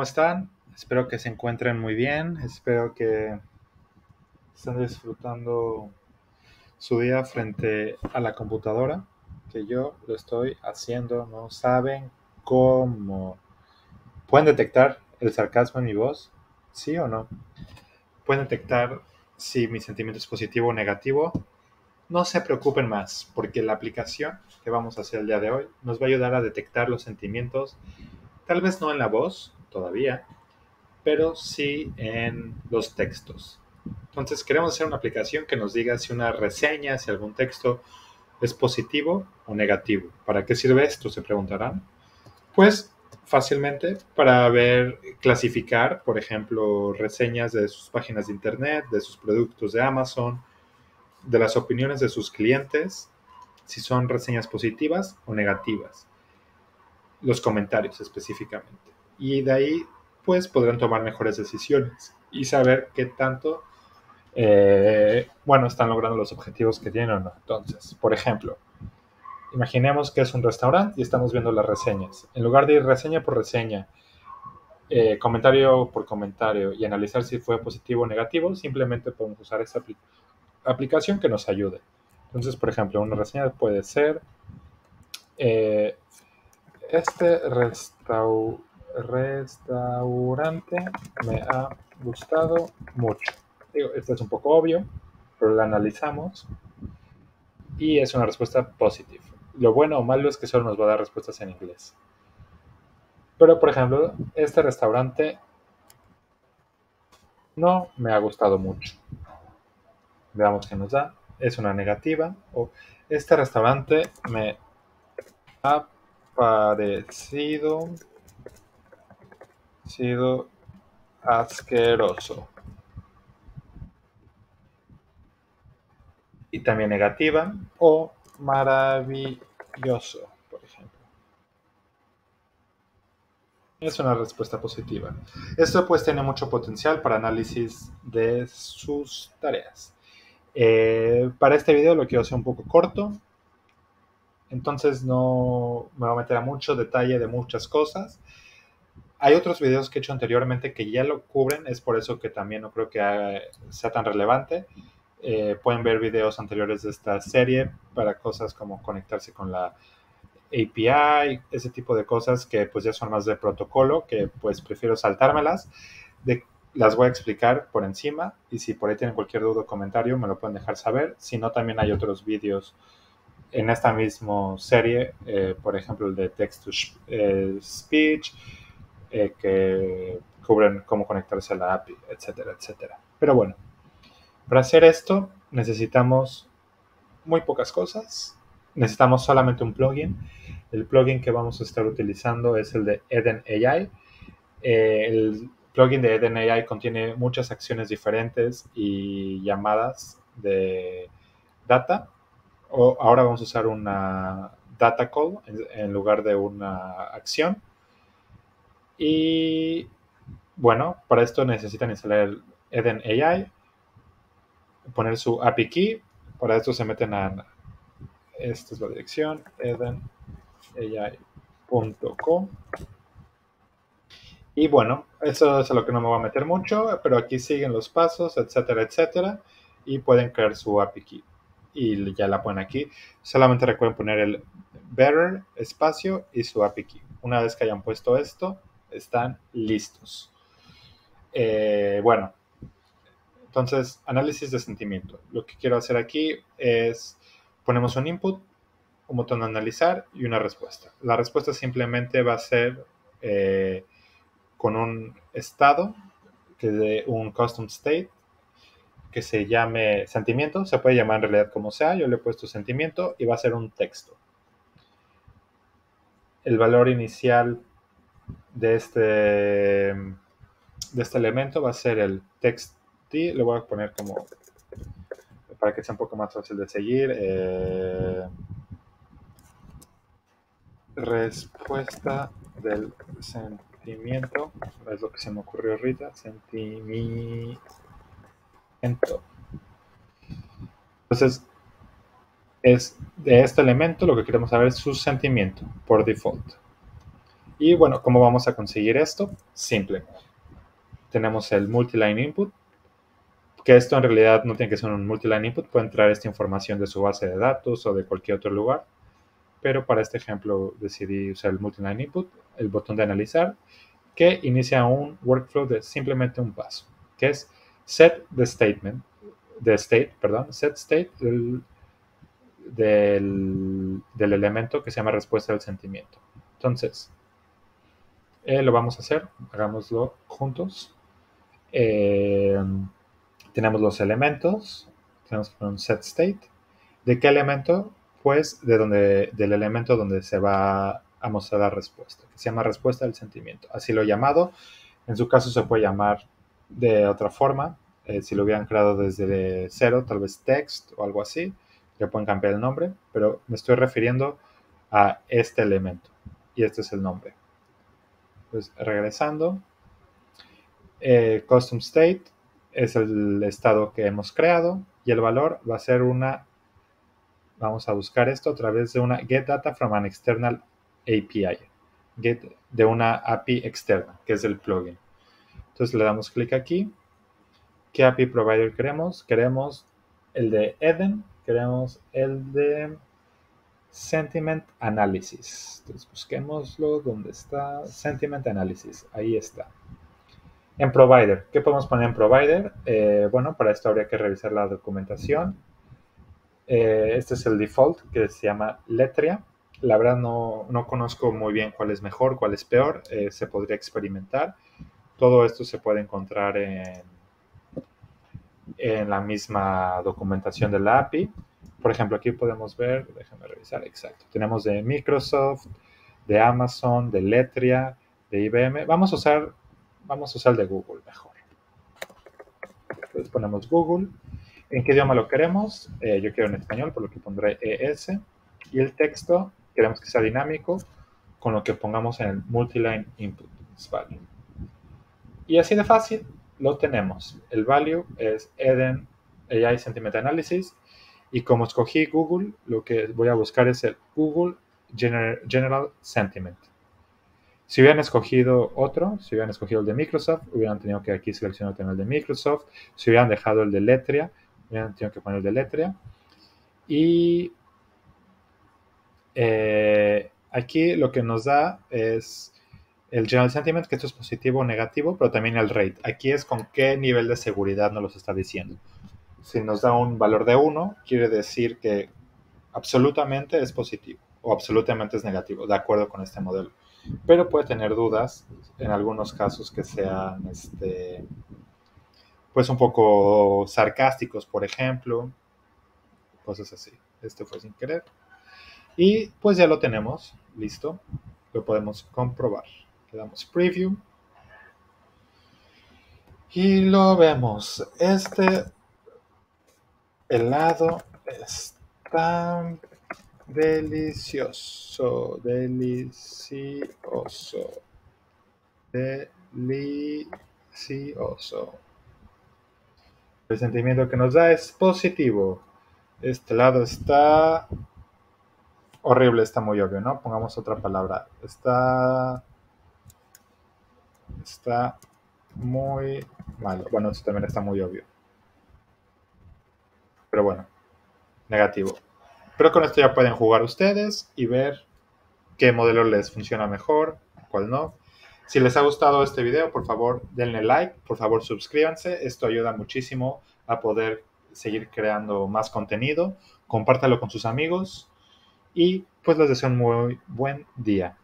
¿cómo están? Espero que se encuentren muy bien, espero que estén disfrutando su día frente a la computadora, que yo lo estoy haciendo, no saben cómo. ¿Pueden detectar el sarcasmo en mi voz? ¿Sí o no? ¿Pueden detectar si mi sentimiento es positivo o negativo? No se preocupen más, porque la aplicación que vamos a hacer el día de hoy nos va a ayudar a detectar los sentimientos, tal vez no en la voz todavía, pero sí en los textos. Entonces queremos hacer una aplicación que nos diga si una reseña, si algún texto es positivo o negativo. ¿Para qué sirve esto? Se preguntarán. Pues fácilmente para clasificar, por ejemplo, reseñas de sus páginas de internet, de sus productos de Amazon, de las opiniones de sus clientes, si son reseñas positivas o negativas, los comentarios específicamente. Y de ahí, pues, podrán tomar mejores decisiones y saber qué tanto, están logrando los objetivos que tienen o no. Entonces, por ejemplo, imaginemos que es un restaurante y estamos viendo las reseñas. En lugar de ir reseña por reseña, comentario por comentario y analizar si fue positivo o negativo, simplemente podemos usar esta aplicación que nos ayude. Entonces, por ejemplo, una reseña puede ser este restaurante me ha gustado mucho. Digo, esto es un poco obvio, pero lo analizamos y es una respuesta positiva. Lo bueno o malo es que solo nos va a dar respuestas en inglés. Pero, por ejemplo, este restaurante no me ha gustado mucho. Veamos qué nos da. Es una negativa. O este restaurante me ha parecido asqueroso. Y también negativa. O maravilloso, por ejemplo. Es una respuesta positiva. Esto pues tiene mucho potencial para análisis de sus tareas. Para este video lo quiero hacer un poco corto, entonces no me voy a meter a mucho detalle de muchas cosas. Hay otros videos que he hecho anteriormente que ya lo cubren, es por eso que también no creo que sea tan relevante. Pueden ver videos anteriores de esta serie para cosas como conectarse con la API, ese tipo de cosas que pues ya son más de protocolo, que pues prefiero saltármelas. Las voy a explicar por encima y si por ahí tienen cualquier duda o comentario me lo pueden dejar saber. Si no, también hay otros vídeos en esta misma serie, por ejemplo el de Text to Speech, que cubren cómo conectarse a la API, etcétera, etcétera. Pero bueno, para hacer esto necesitamos muy pocas cosas. Necesitamos solamente un plugin. El plugin que vamos a estar utilizando es el de Eden AI. El plugin de Eden AI contiene muchas acciones diferentes y llamadas de data. Ahora vamos a usar una data call en lugar de una acción. Y bueno, para esto necesitan instalar el Eden AI, poner su API key. Para esto se meten a... Esta es la dirección, edenai.com. Y bueno, eso es a lo que no me voy a meter mucho, pero aquí siguen los pasos, etcétera, etcétera. Y pueden crear su API key. Y ya la ponen aquí. Solamente recuerden poner el bearer, espacio y su API key. Una vez que hayan puesto esto, están listos. Entonces, análisis de sentimiento. Lo que quiero hacer aquí es, ponemos un input, un botón de analizar y una respuesta. La respuesta simplemente va a ser... con un estado, que de un custom state, que se llame sentimiento, se puede llamar en realidad como sea, yo le he puesto sentimiento y va a ser un texto. El valor inicial de este elemento va a ser el text t, le voy a poner como, para que sea un poco más fácil de seguir, respuesta del sentimiento. Sentimiento, es lo que se me ocurrió ahorita, sentimiento. Entonces, es de este elemento lo que queremos saber es su sentimiento, por default. Y bueno, ¿cómo vamos a conseguir esto? Simple. Tenemos el multiline input, que esto en realidad no tiene que ser un multiline input, puede entrar esta información de su base de datos o de cualquier otro lugar, pero para este ejemplo decidí usar el multiline input, el botón de analizar, que inicia un workflow de simplemente un paso, que es set the statement, set state del elemento que se llama respuesta del sentimiento. Entonces, lo vamos a hacer, hagámoslo juntos. Tenemos los elementos, tenemos un set state. ¿De qué elemento? Pues del elemento donde se va a mostrar la respuesta, que se llama respuesta del sentimiento. Así lo he llamado. En su caso se puede llamar de otra forma. Si lo hubieran creado desde cero, tal vez text o algo así, le pueden cambiar el nombre, pero me estoy refiriendo a este elemento y este es el nombre. Pues regresando, custom state es el estado que hemos creado y el valor va a ser una, vamos a buscar esto a través de una get data from an external API, get de una API externa, que es el plugin. Entonces le damos clic aquí. ¿Qué API provider queremos? Queremos el de Eden, queremos el de Sentiment Analysis. Entonces busquémoslo, ¿dónde está? Sentiment Analysis, ahí está. En provider, ¿qué podemos poner en provider? Bueno, para esto habría que revisar la documentación. Este es el default, que se llama Lettria. La verdad no conozco muy bien cuál es mejor, cuál es peor. Se podría experimentar. Todo esto se puede encontrar en la misma documentación de la API. Por ejemplo, aquí podemos ver, déjenme revisar, exacto. Tenemos de Microsoft, de Amazon, de Lettria, de IBM. Vamos a usar el de Google mejor. Entonces ponemos Google. ¿En qué idioma lo queremos? Yo quiero en español, por lo que pondré ES. Y el texto queremos que sea dinámico, con lo que pongamos en el multiline input value. Y así de fácil lo tenemos. El value es Eden AI Sentiment Analysis. Y como escogí Google, lo que voy a buscar es el Google General Sentiment. Si hubieran escogido otro, si hubieran escogido el de Microsoft, hubieran tenido que aquí seleccionar el de Microsoft. Si hubieran dejado el de Lettria, hubieran tenido que poner el de Lettria. Y aquí lo que nos da es el General Sentiment, que esto es positivo o negativo, pero también el rate. Aquí es con qué nivel de seguridad nos los está diciendo. Si nos da un valor de 1, quiere decir que absolutamente es positivo o absolutamente es negativo, de acuerdo con este modelo. Pero puede tener dudas en algunos casos que sean pues un poco sarcásticos, por ejemplo, cosas así. Este fue sin querer. Y pues ya lo tenemos, listo. Lo podemos comprobar. Le damos preview. Y lo vemos. El helado está delicioso, delicioso, delicioso. El sentimiento que nos da es positivo. Este helado está horrible, está muy obvio, ¿no? Pongamos otra palabra. Está muy malo. Bueno, esto también está muy obvio. Pero bueno, negativo. Pero con esto ya pueden jugar ustedes y ver qué modelo les funciona mejor, cuál no. Si les ha gustado este video, por favor denle like, por favor suscríbanse. Esto ayuda muchísimo a poder seguir creando más contenido. Compártalo con sus amigos y pues les deseo un muy buen día.